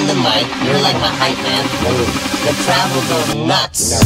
on the mic, you're like my hype man. The crowd will go nuts.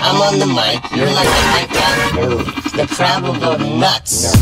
I'm on the mic, you're like a hype man. The crowd will go nuts.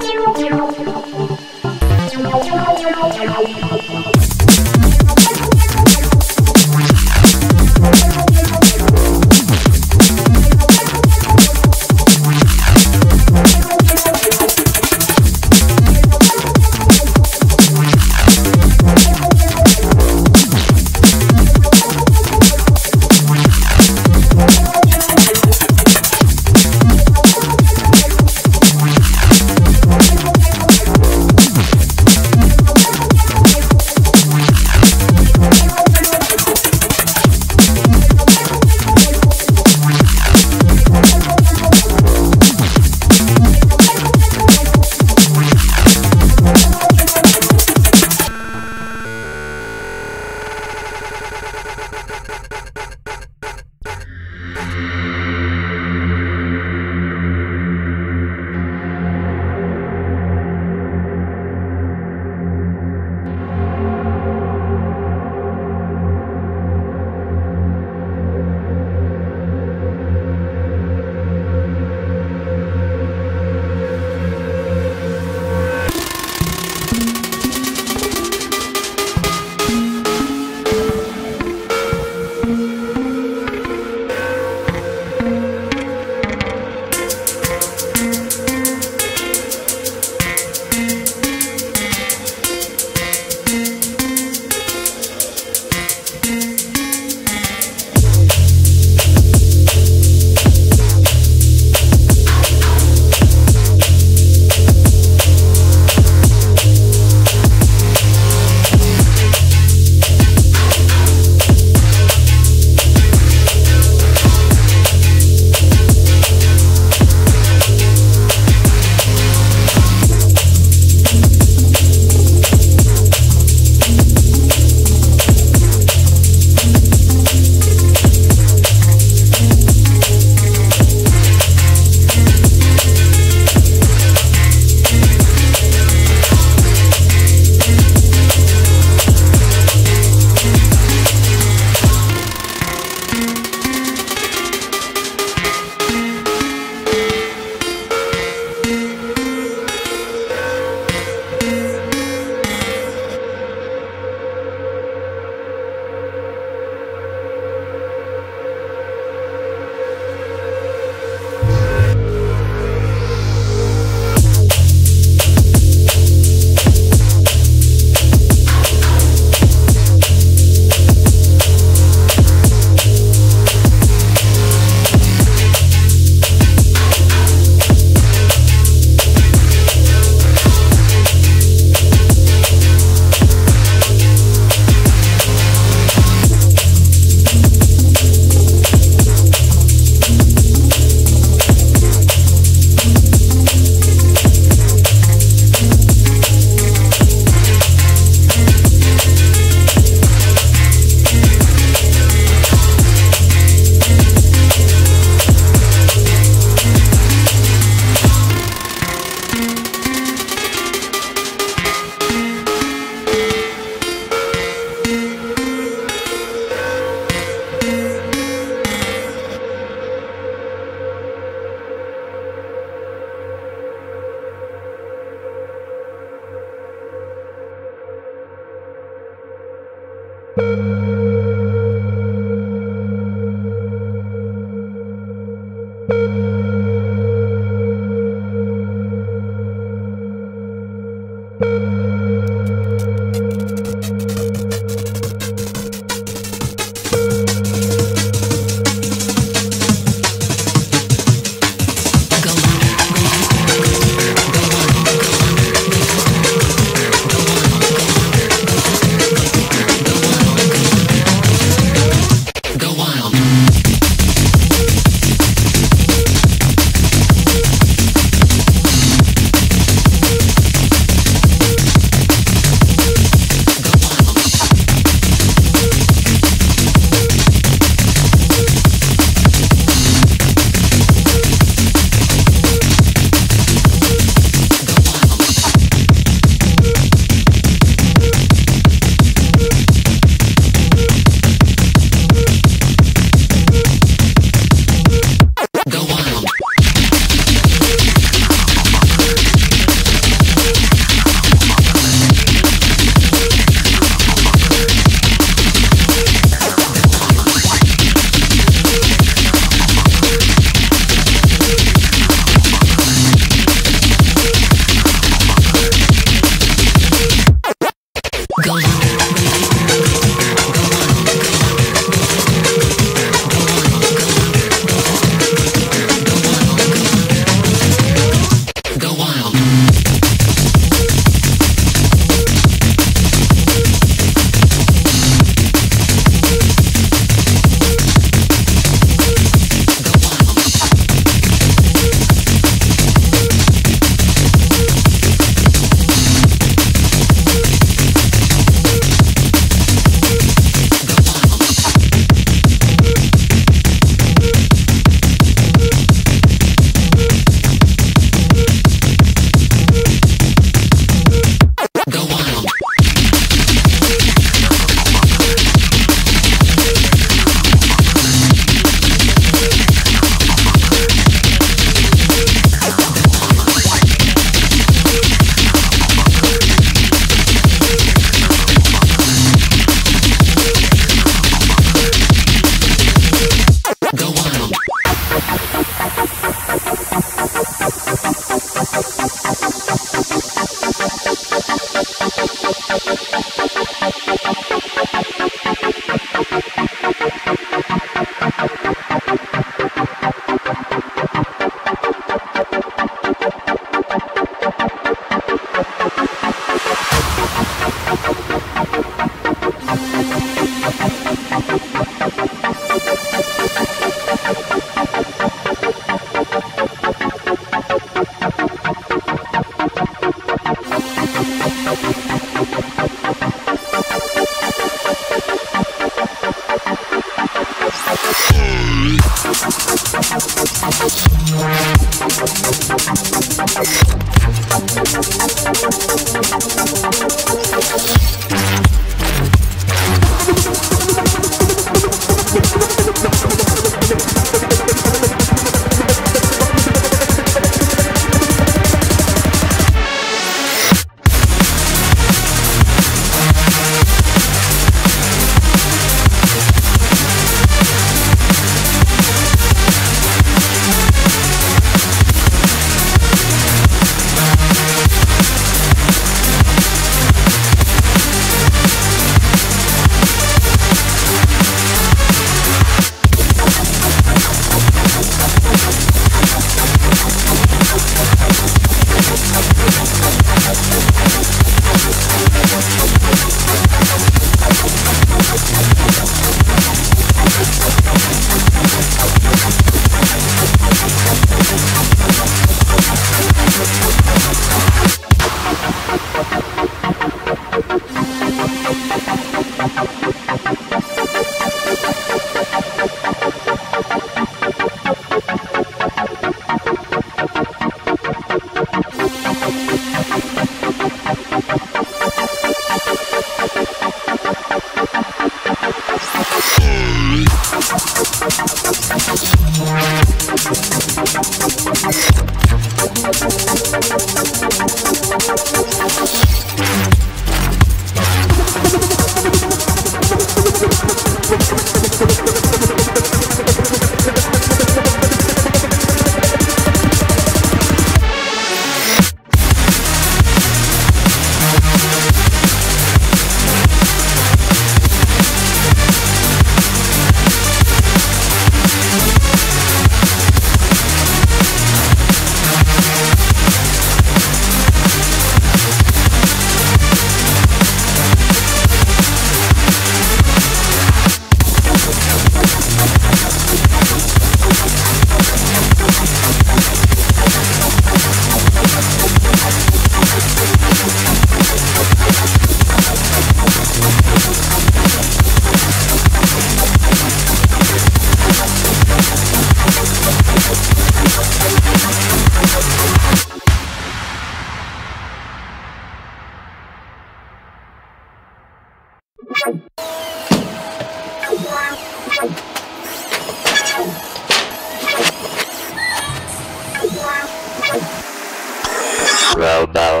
Robo.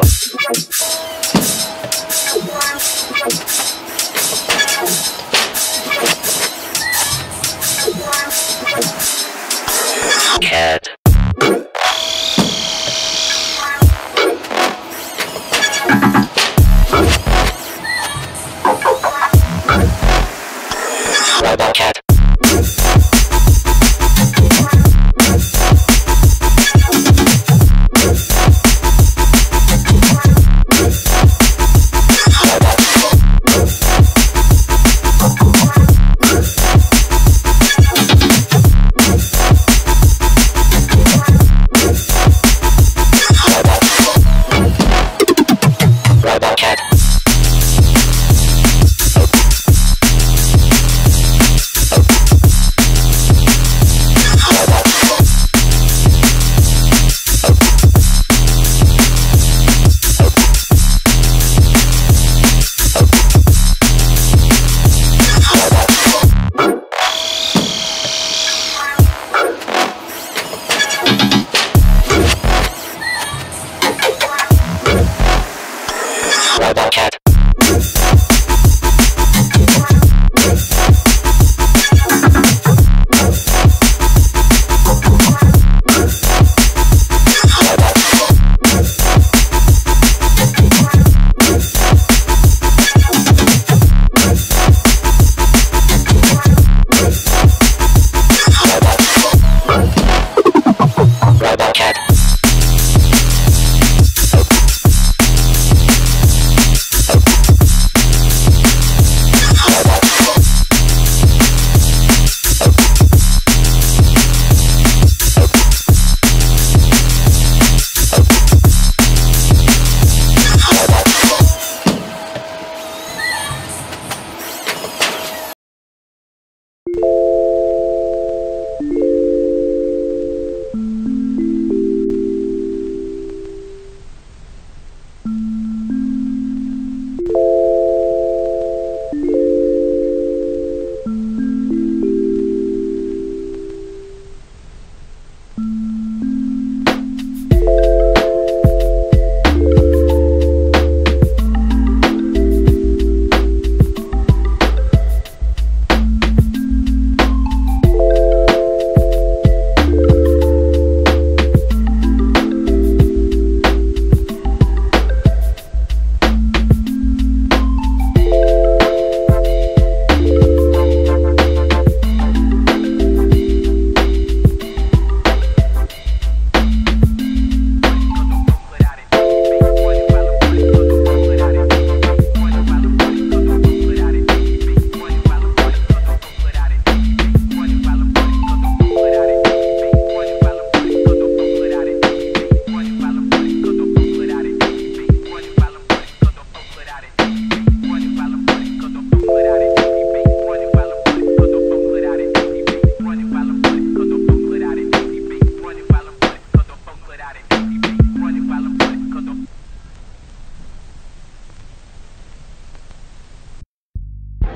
Cat. Robocat. Robocat.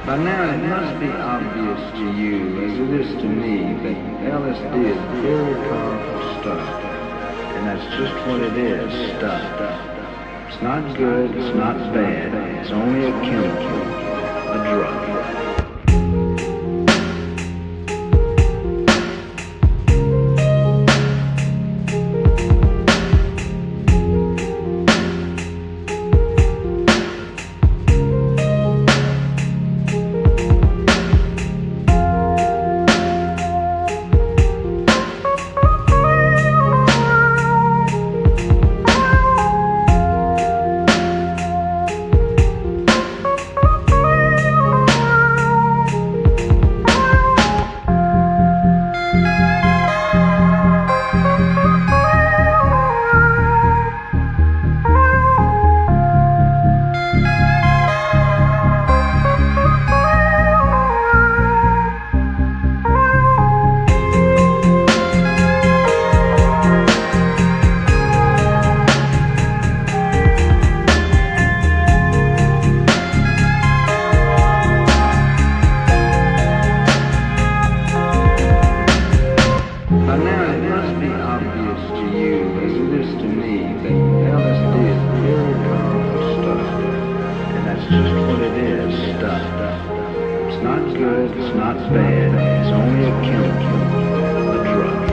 By now it must be obvious to you, as it is to me, that LSD is very powerful stuff. And that's just what it is, stuff. It's not good, it's not bad, it's only a chemical, a drug. Now it must be obvious to you, as it is to me, that LSD just what it is, stuff. It's not good, it's not bad, it's only a chemical, a drug.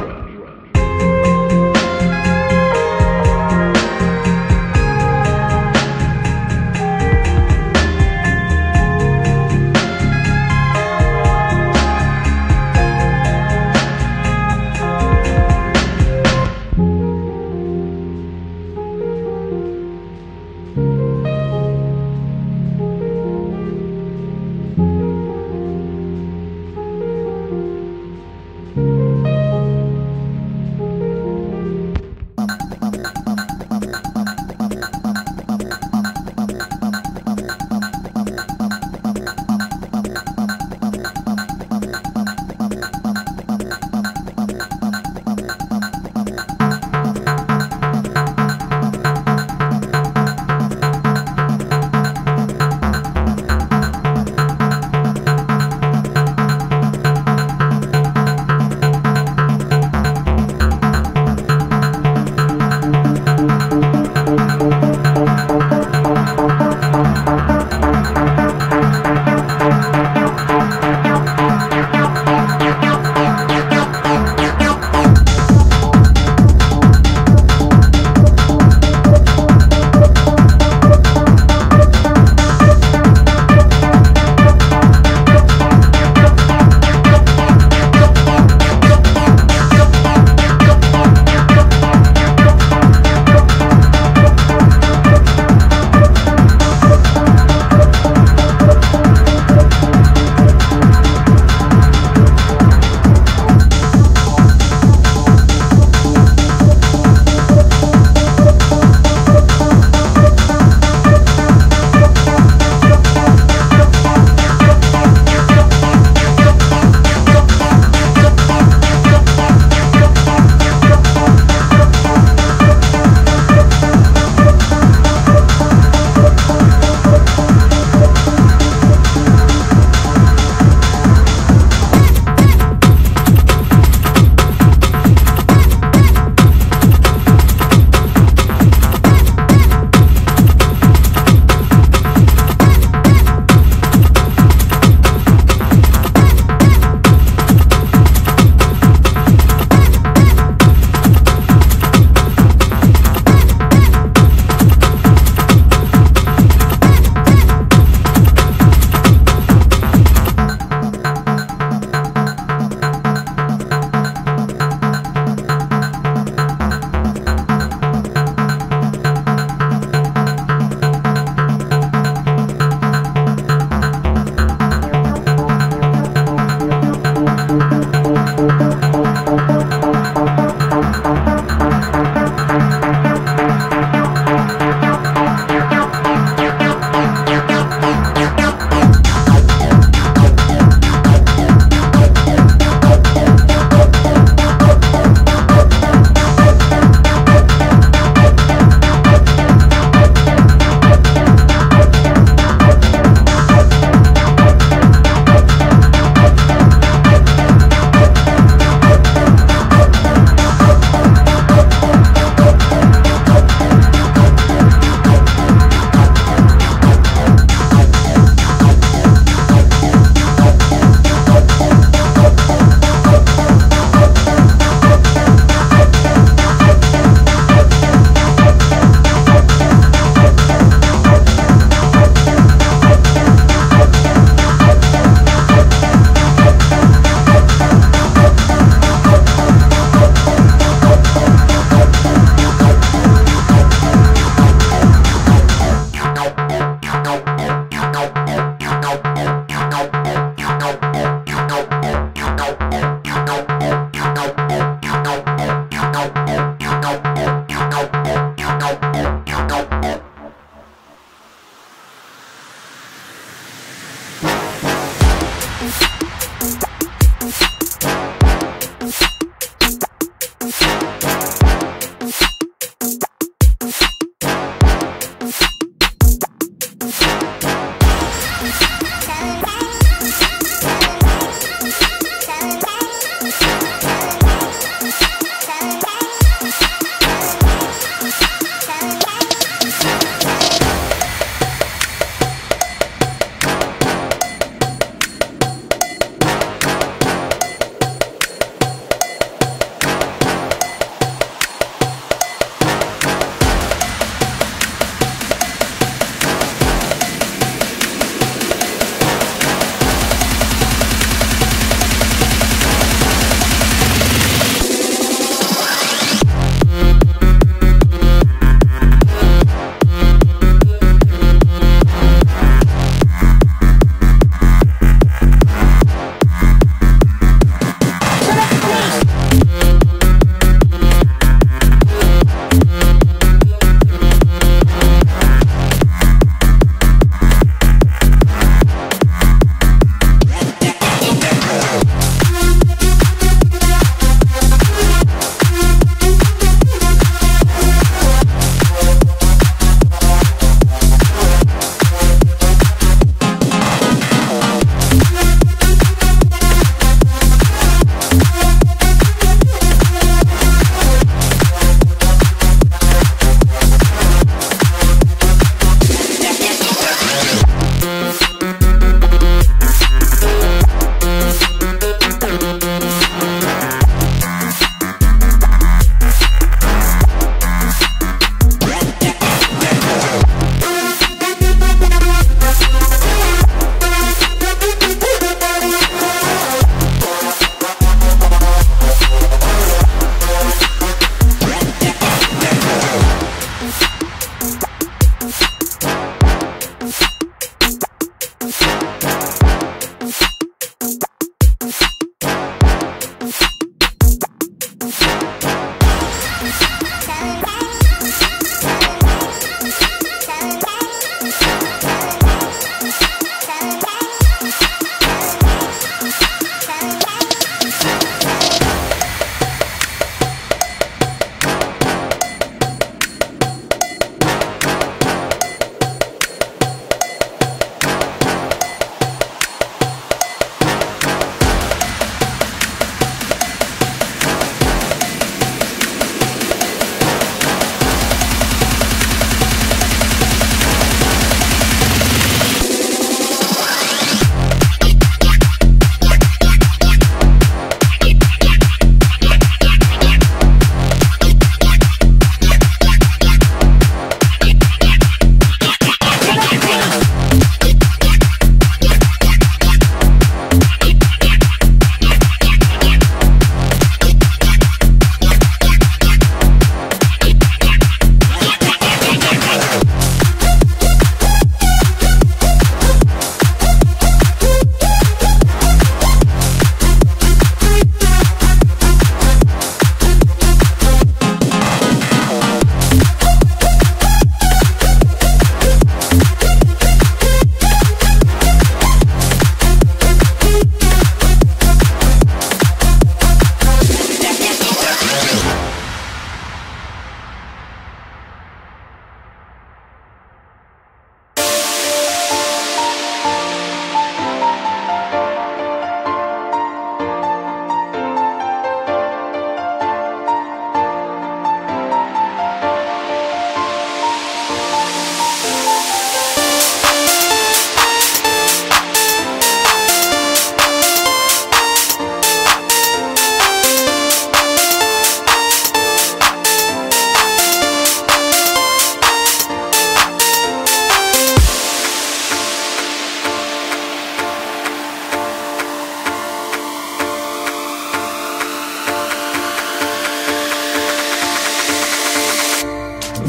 Bye.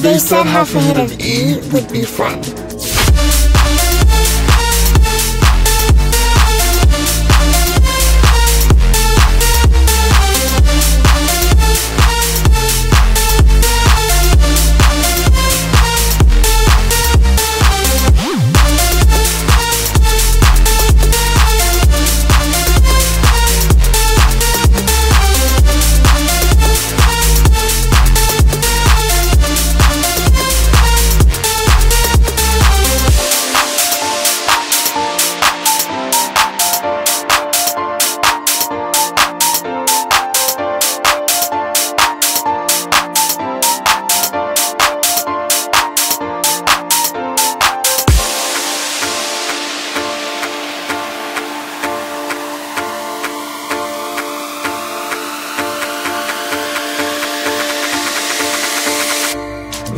They said half a hit of E would be fun.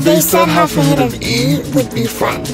They said half a hit of E would be fun.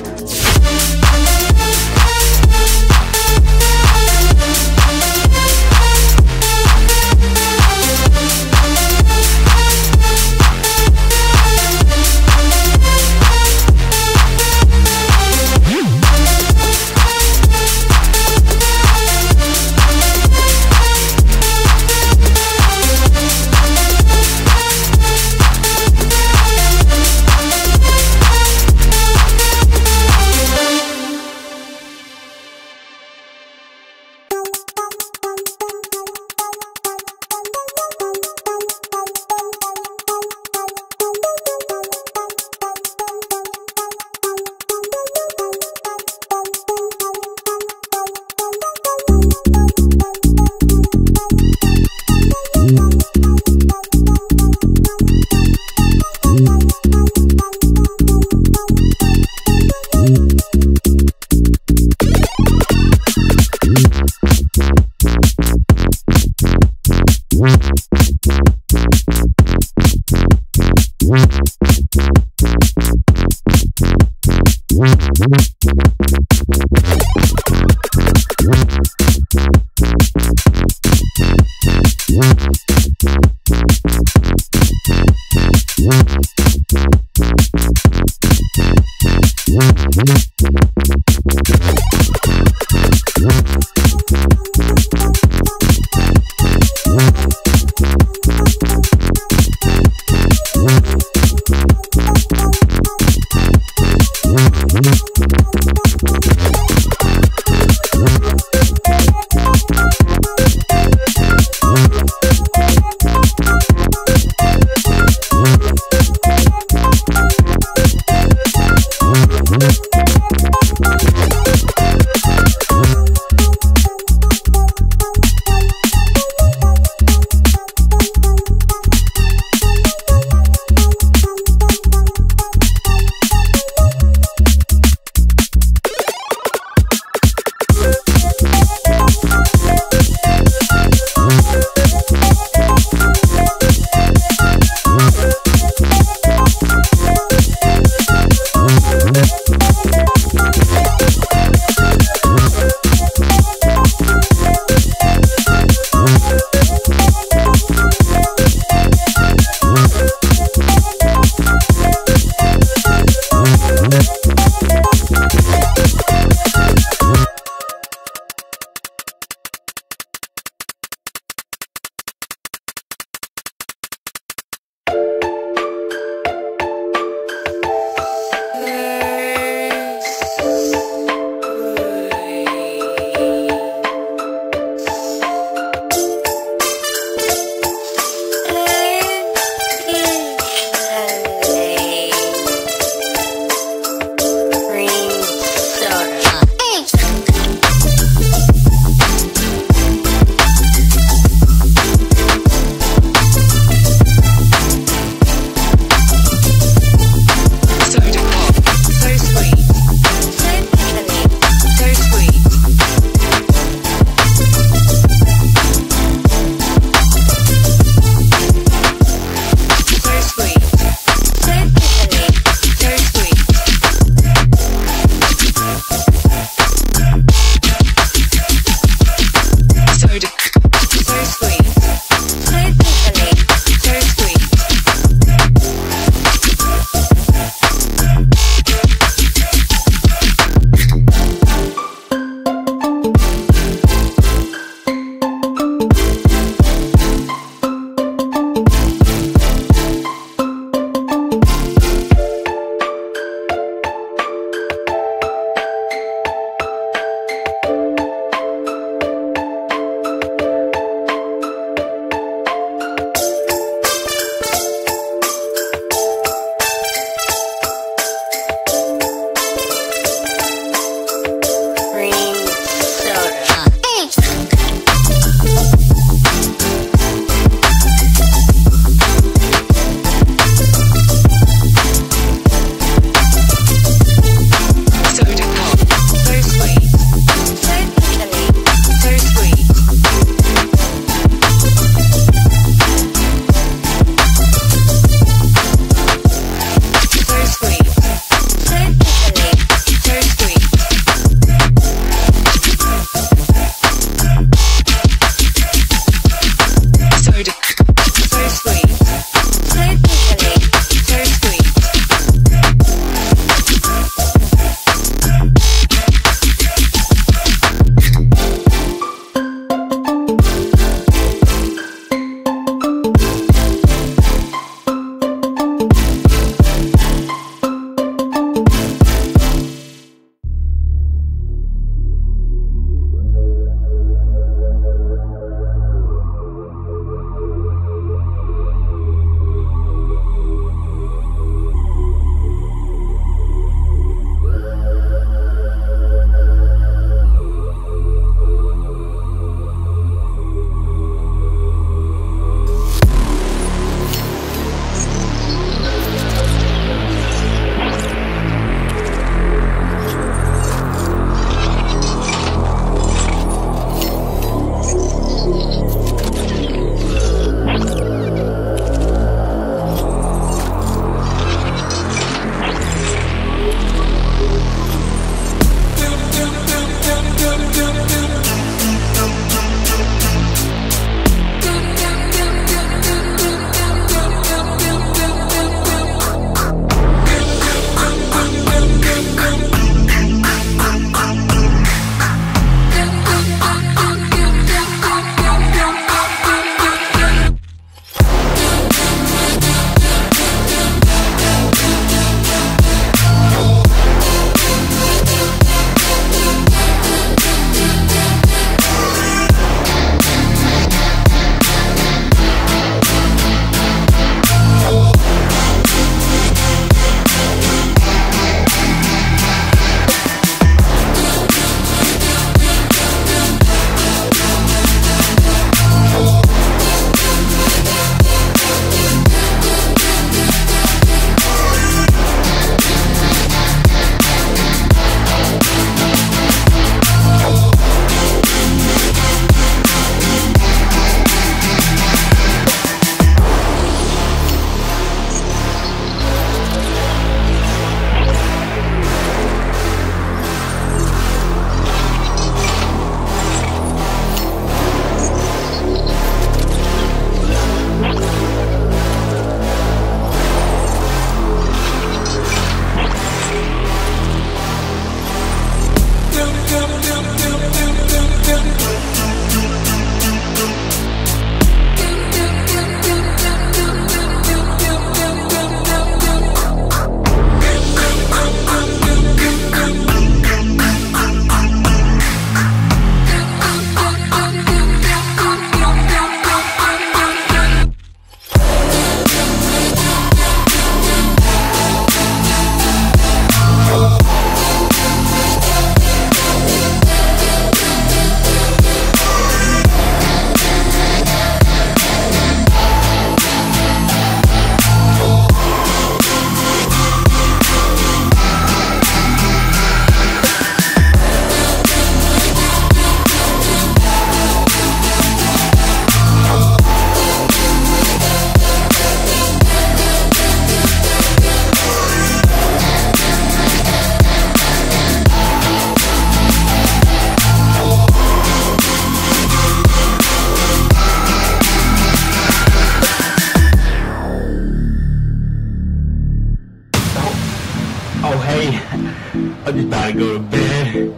gotta go to bed.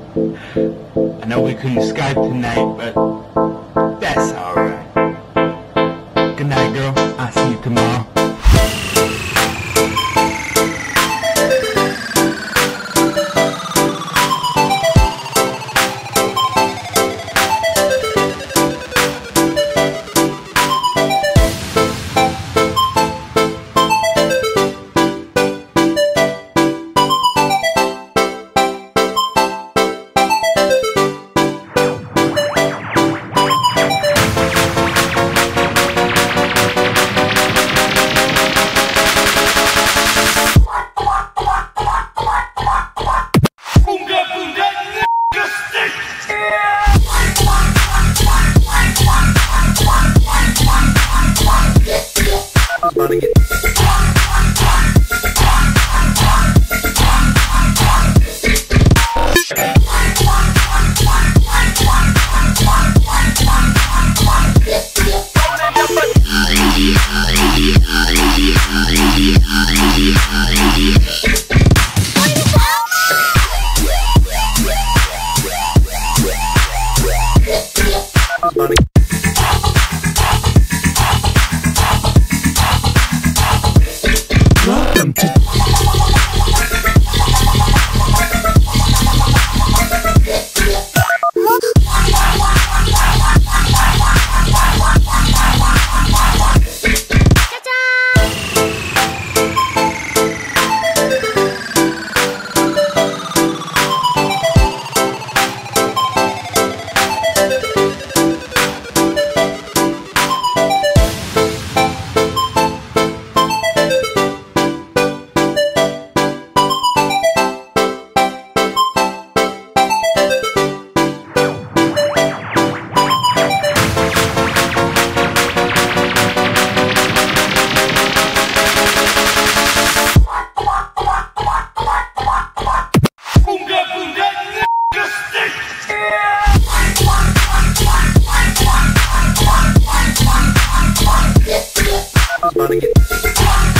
I know we couldn't Skype tonight, but that's alright. Good night, girl. I'll see you tomorrow. About to get